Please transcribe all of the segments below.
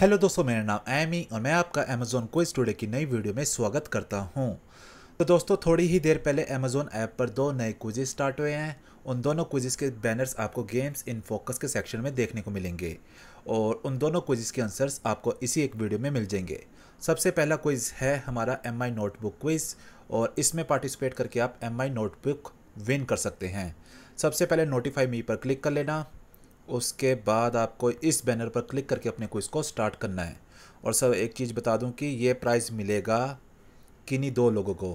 Hello दोस्तों, मेरा नाम एमी और मैं आपका अमेज़ॉन क्विज टुडे की नई वीडियो में स्वागत करता हूं। तो दोस्तों, थोड़ी ही देर पहले अमेज़ॉन ऐप पर दो नए क्विजेज स्टार्ट हुए हैं। उन दोनों क्विजेज के बैनर्स आपको गेम्स इन फोकस के सेक्शन में देखने को मिलेंगे और उन दोनों क्विजेज के आंसर्स आपको इसी एक वीडियो में मिल जाएंगे। सबसे पहला क्विज़ है हमारा एमआई नोटबुक क्विज़ और इसमें पार्टिसिपेट करके आप एमआई नोटबुक विन कर सकते हैं। सबसे पहले नोटिफाई मी पर क्लिक कर लेना, उसके बाद आपको इस बैनर पर क्लिक करके अपने क्विज़ को स्टार्ट करना है। और सर एक चीज़ बता दूं कि ये प्राइज़ मिलेगा किन्हीं दो लोगों को।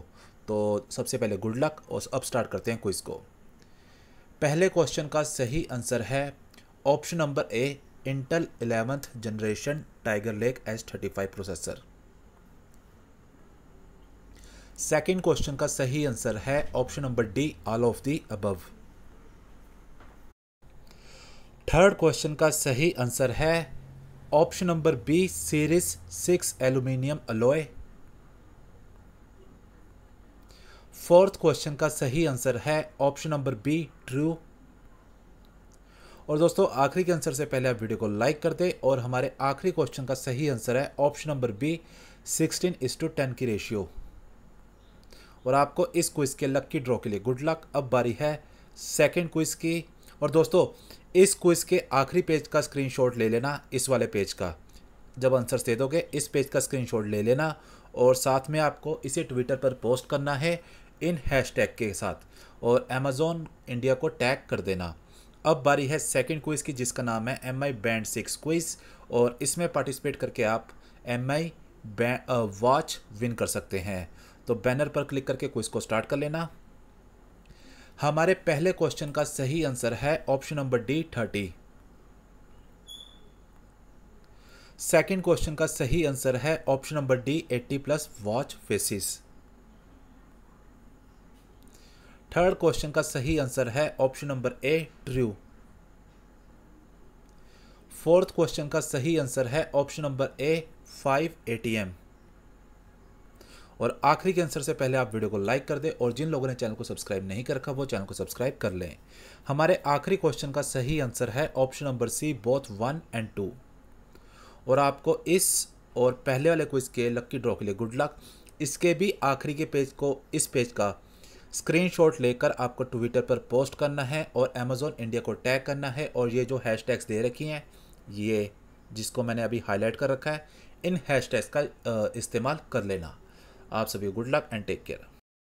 तो सबसे पहले गुड लक और अब स्टार्ट करते हैं क्विज़ को। पहले क्वेश्चन का सही आंसर है option number A, Intel 11th generation Tiger Lake S35 प्रोसेसर। सेकेंड क्वेश्चन का सही आंसर है option number D, all of the above. Third question का सही आंसर है option number B, series 6 aluminium alloy. Fourth question का सही आंसर है ऑप्शन नंबर बी, ट्रू। और दोस्तों, आखिरी के आंसर से पहले आप वीडियो को लाइक कर दें और हमारे आखिरी क्वेश्चन का सही आंसर है ऑप्शन नंबर बी, 16:10 की रेशियो। और आपको इस क्विज़ के लकी ड्रॉ के लिए गुड लक। अब बारी है सेकेंड क्विज़ की। और दोस्तों, इस क्विज़ के आखिरी पेज का स्क्रीनशॉट ले लेना, इस वाले पेज का। जब आंसर्स दे दोगे इस पेज का स्क्रीनशॉट ले लेना और साथ में आपको इसे ट्विटर पर पोस्ट करना है इन हैशटैग के साथ और अमेज़ॉन इंडिया को टैग कर देना। अब बारी है सेकंड क्विज़ की, जिसका नाम है एमआई बैंड 6 क्विज़। और इसमें पार्टिसिपेट करके आप एमआई वॉच विन कर सकते हैं। तो बैनर पर क्लिक करके क्विज़ को स्टार्ट कर लेना। हमारे पहले क्वेश्चन का सही आंसर है option number D, 30। Second question का सही आंसर है option number D, 80+ watch faces. Third question का सही आंसर है option number A, true. Fourth question का सही आंसर है ऑप्शन नंबर ए, 5 ATM। और आखिरी के आंसर से पहले आप वीडियो को लाइक कर दें और जिन लोगों ने चैनल को सब्सक्राइब नहीं कर रखा वो चैनल को सब्सक्राइब कर लें। हमारे आखिरी क्वेश्चन का सही आंसर है ऑप्शन नंबर सी, बोथ 1 और 2। और आपको इस और पहले वाले क्विज़ के लकी ड्रॉ के लिए गुड लक। इसके भी आखिरी के पेज को, इस पेज का स्क्रीनशॉट लेकर आपको ट्विटर पर पोस्ट करना है और अमेज़ॉन इंडिया को टैग करना है। और ये जो हैशटैग्स दे रखी हैं, ये जिसको मैंने अभी हाईलाइट कर रखा है, इन हैशटैग्स का इस्तेमाल कर लेना। आप सभी good luck and take care.